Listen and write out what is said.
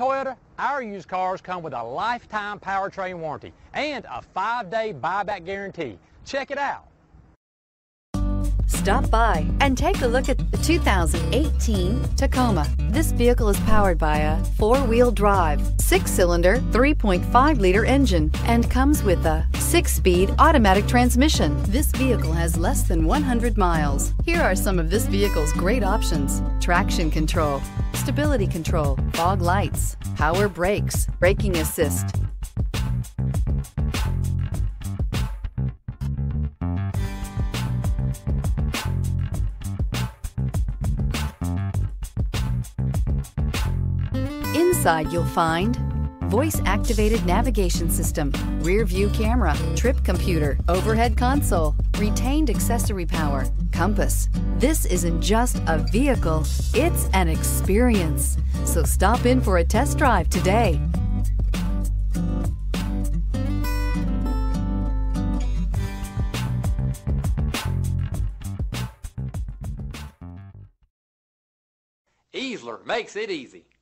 Toyota, our used cars come with a lifetime powertrain warranty and a 5-day buyback guarantee. Check it out. Stop by and take a look at the 2018 Tacoma. This vehicle is powered by a 4-wheel drive, 6-cylinder, 3.5-liter engine and comes with a 6-speed automatic transmission. This vehicle has less than 100 miles. Here are some of this vehicle's great options: traction control, stability control, fog lights, power brakes, braking assist, Inside you'll find voice-activated navigation system, rear-view camera, trip computer, overhead console, retained accessory power, compass. This isn't just a vehicle, it's an experience. So stop in for a test drive today. Easler makes it easy.